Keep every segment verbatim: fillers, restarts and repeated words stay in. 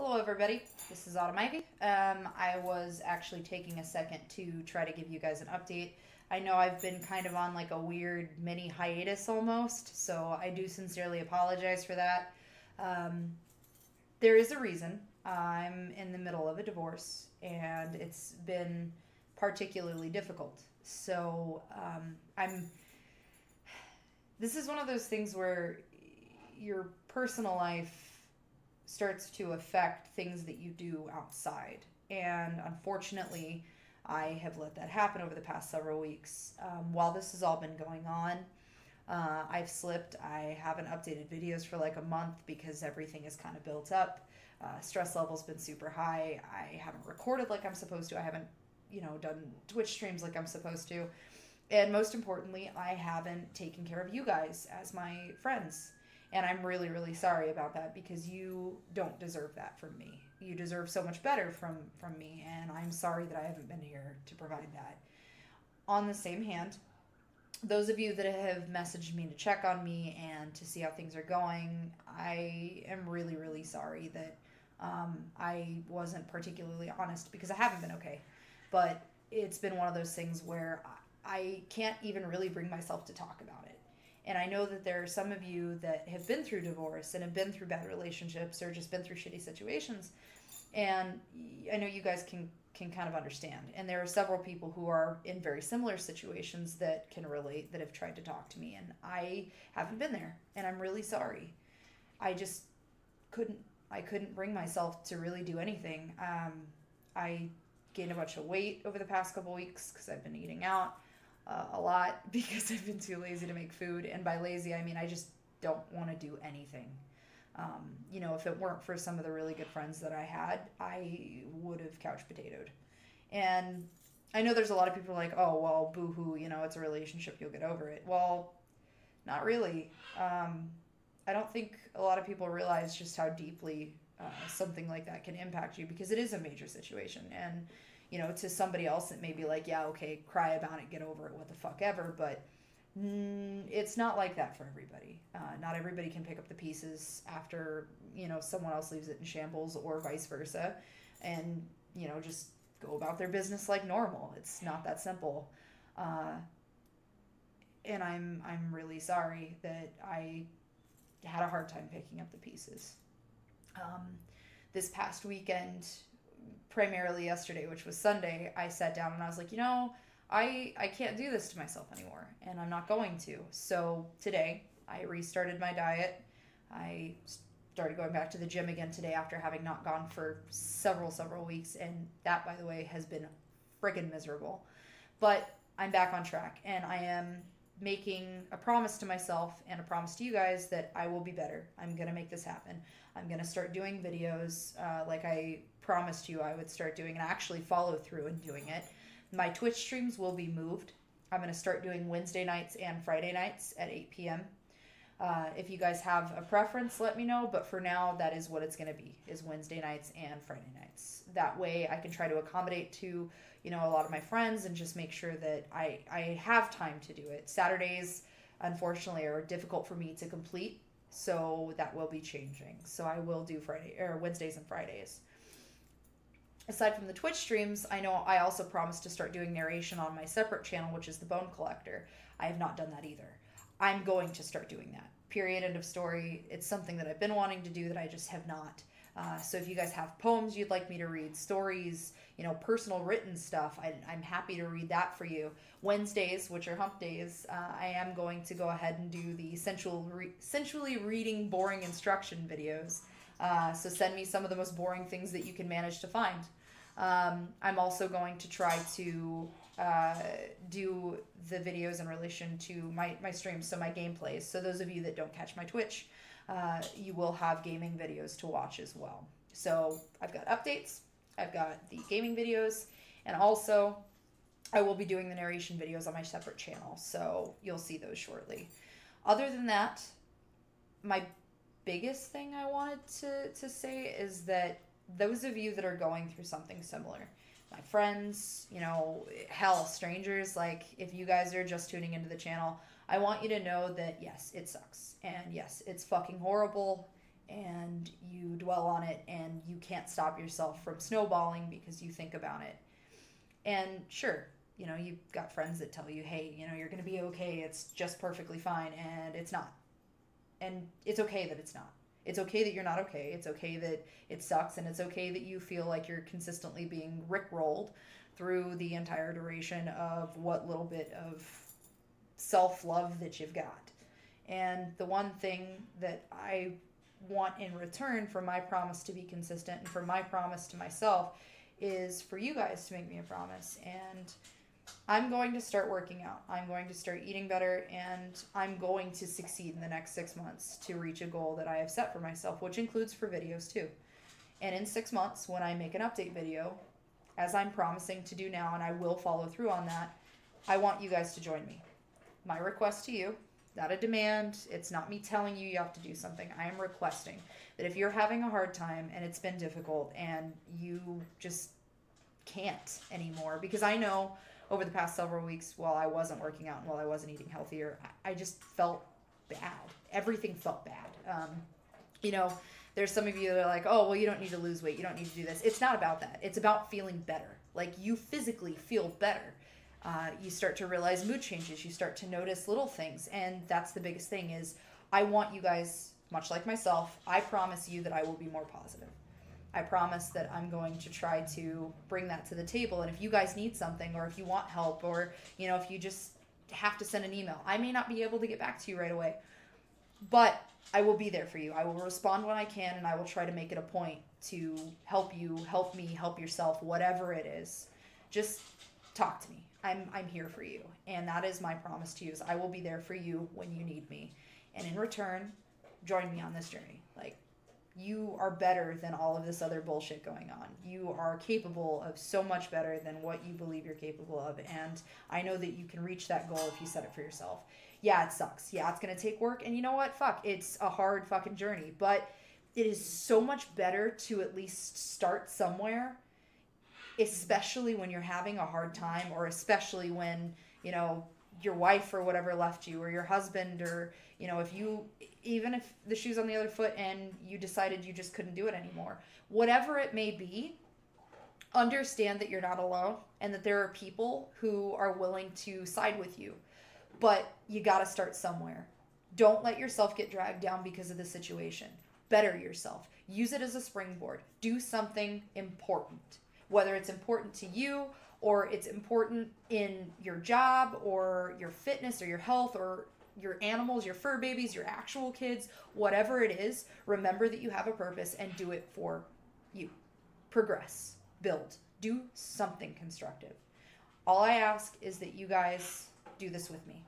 Hello everybody, this is Autumn Ivy. Um, I was actually taking a second to try to give you guys an update. I know I've been kind of on like a weird mini hiatus almost, so I do sincerely apologize for that. Um, there is a reason. I'm in the middle of a divorce and it's been particularly difficult. So um, I'm, this is one of those things where your personal life starts to affect things that you do outside. And unfortunately, I have let that happen over the past several weeks. Um, while this has all been going on, uh, I've slipped. I haven't updated videos for like a month because everything is kind of built up. Uh, stress level's been super high. I haven't recorded like I'm supposed to. I haven't, you know, done Twitch streams like I'm supposed to. And most importantly, I haven't taken care of you guys as my friends. And I'm really, really sorry about that because you don't deserve that from me. You deserve so much better from, from me, and I'm sorry that I haven't been here to provide that. On the same hand, those of you that have messaged me to check on me and to see how things are going, I am really, really sorry that um, I wasn't particularly honest because I haven't been okay. But it's been one of those things where I can't even really bring myself to talk about it. And I know that there are some of you that have been through divorce and have been through bad relationships or just been through shitty situations. And I know you guys can, can kind of understand. And there are several people who are in very similar situations that can relate, that have tried to talk to me. And I haven't been there. And I'm really sorry. I just couldn't, I couldn't bring myself to really do anything. Um, I gained a bunch of weight over the past couple weeks because I've been eating out. Uh, a lot because I've been too lazy to make food. And by lazy, I mean I just don't want to do anything. Um, you know, if it weren't for some of the really good friends that I had, I would have couch potatoed. And I know there's a lot of people like, oh, well, boo-hoo, you know, it's a relationship, you'll get over it. Well, not really. Um, I don't think a lot of people realize just how deeply uh, something like that can impact you because it is a major situation. And you know, to somebody else it may be like, yeah, okay, cry about it, get over it, what the fuck ever, but mm, it's not like that for everybody. Uh, not everybody can pick up the pieces after, you know, someone else leaves it in shambles or vice versa and, you know, just go about their business like normal. It's not that simple. Uh, and I'm, I'm really sorry that I had a hard time picking up the pieces. Um, this past weekend, primarily yesterday, which was Sunday, I sat down and I was like, you know, I, I can't do this to myself anymore, and I'm not going to. So today, I restarted my diet. I started going back to the gym again today after having not gone for several, several weeks, and that, by the way, has been friggin' miserable. But I'm back on track, and I am making a promise to myself and a promise to you guys that I will be better. I'm going to make this happen. I'm going to start doing videos uh, like I promised you I would start doing, and actually follow through and doing it. My Twitch streams will be moved. I'm going to start doing Wednesday nights and Friday nights at eight p m Uh, if you guys have a preference, let me know. But for now, that is what it's going to be, is Wednesday nights and Friday nights. That way I can try to accommodate to, you know, a lot of my friends and just make sure that I, I have time to do it. Saturdays, unfortunately, are difficult for me to complete. So that will be changing. So I will do Friday or Wednesdays and Fridays. Aside from the Twitch streams, I know I also promised to start doing narration on my separate channel, which is The Bone Collector. I have not done that either. I'm going to start doing that. Period, end of story. It's something that I've been wanting to do that I just have not. Uh, so if you guys have poems you'd like me to read, stories, you know, personal written stuff, I, I'm happy to read that for you. Wednesdays, which are hump days, uh, I am going to go ahead and do the sensual re sensually reading boring instruction videos. Uh, so send me some of the most boring things that you can manage to find. Um, I'm also going to try to uh, do the videos in relation to my, my streams, so my gameplays. So those of you that don't catch my Twitch, uh, you will have gaming videos to watch as well. So I've got updates, I've got the gaming videos, and also I will be doing the narration videos on my separate channel. So you'll see those shortly. Other than that, my biggest thing I wanted to, to say is that those of you that are going through something similar, my friends, you know, hell, strangers, like if you guys are just tuning into the channel, I want you to know that yes, it sucks. And yes, it's fucking horrible. and you dwell on it and you can't stop yourself from snowballing because you think about it. And sure, you know, you've got friends that tell you, hey, you know, you're going to be okay. It's just perfectly fine. And it's not. And it's okay that it's not. It's okay that you're not okay. It's okay that it sucks. And it's okay that you feel like you're consistently being rickrolled through the entire duration of what little bit of self-love that you've got. And the one thing that I want in return for my promise to be consistent and for my promise to myself is for you guys to make me a promise. And I'm going to start working out. I'm going to start eating better, and I'm going to succeed in the next six months to reach a goal that I have set for myself, which includes for videos too. And in six months, when I make an update video, as I'm promising to do now, and I will follow through on that, I want you guys to join me. My request to you, not a demand. It's not me telling you you have to do something. I am requesting that if you're having a hard time and it's been difficult and you just can't anymore, because I know over the past several weeks while I wasn't working out and while I wasn't eating healthier, I just felt bad. Everything felt bad. Um, you know, there's some of you that are like, oh, well, you don't need to lose weight. You don't need to do this. It's not about that. It's about feeling better. Like, you physically feel better. Uh, you start to realize mood changes. You start to notice little things. And that's the biggest thing is, I want you guys, much like myself, I promise you that I will be more positive. I promise that I'm going to try to bring that to the table. And if you guys need something, or if you want help, or, you know, if you just have to send an email, I may not be able to get back to you right away, but I will be there for you. I will respond when I can, and I will try to make it a point to help you, help me, help yourself, whatever it is. Just talk to me. I'm, I'm here for you. And that is my promise to you, is I will be there for you when you need me. And in return, join me on this journey. Like, you are better than all of this other bullshit going on. You are capable of so much better than what you believe you're capable of. And I know that you can reach that goal if you set it for yourself. Yeah, it sucks. Yeah, it's going to take work. And you know what? Fuck, it's a hard fucking journey. But it is so much better to at least start somewhere, especially when you're having a hard time, or especially when, you know, your wife or whatever left you, or your husband, or, you know, if you, even if the shoe's on the other foot and you decided you just couldn't do it anymore, whatever it may be, understand that you're not alone and that there are people who are willing to side with you, but you got to start somewhere. Don't let yourself get dragged down because of the situation. Better yourself. Use it as a springboard. Do something important. Whether it's important to you, or it's important in your job, or your fitness, or your health, or your animals, your fur babies, your actual kids, whatever it is, remember that you have a purpose and do it for you. Progress, build, do something constructive. All I ask is that you guys do this with me.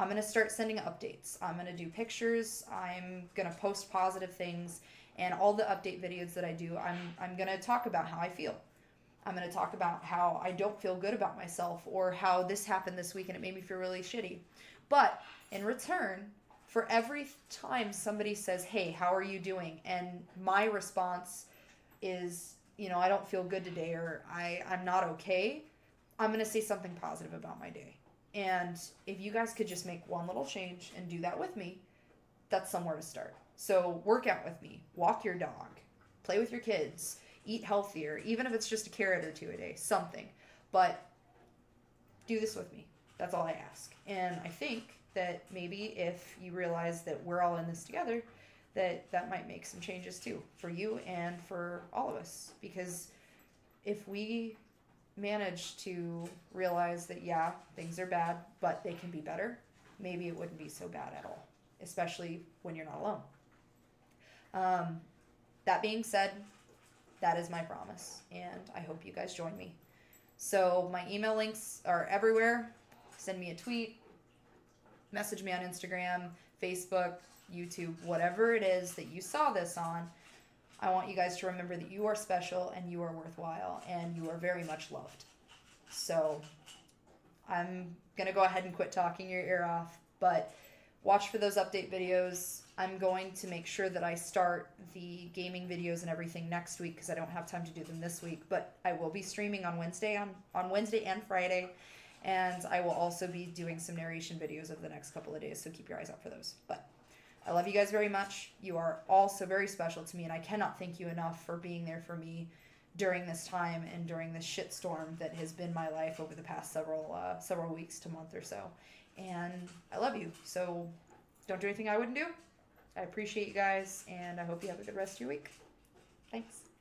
I'm going to start sending updates. I'm going to do pictures. I'm going to post positive things, and all the update videos that I do, I'm, I'm going to talk about how I feel. I'm going to talk about how I don't feel good about myself, or how this happened this week and it made me feel really shitty. But in return, for every time somebody says, hey, how are you doing? And my response is, you know, I don't feel good today, or I, I'm not okay. I'm going to say something positive about my day. And if you guys could just make one little change and do that with me, that's somewhere to start. So work out with me, walk your dog, play with your kids, eat healthier, even if it's just a carrot or two a day, something. But do this with me. That's all I ask. And I think that maybe if you realize that we're all in this together, that that might make some changes too, for you and for all of us. Because if we manage to realize that, yeah, things are bad, but they can be better, maybe it wouldn't be so bad at all, especially when you're not alone. Um, that being said, that is my promise, and I hope you guys join me. So my email links are everywhere. Send me a tweet, message me on Instagram, Facebook, YouTube, whatever it is that you saw this on. I want you guys to remember that you are special, and you are worthwhile, and you are very much loved. So I'm going to go ahead and quit talking your ear off, but watch for those update videos. I'm going to make sure that I start the gaming videos and everything next week, because I don't have time to do them this week. But I will be streaming on Wednesday, on, on Wednesday and Friday. And I will also be doing some narration videos over the next couple of days, so keep your eyes out for those. But I love you guys very much. You are all so very special to me, and I cannot thank you enough for being there for me during this time and during this shitstorm that has been my life over the past several uh, several weeks to month or so. And I love you, so don't do anything I wouldn't do. I appreciate you guys, and I hope you have a good rest of your week. Thanks.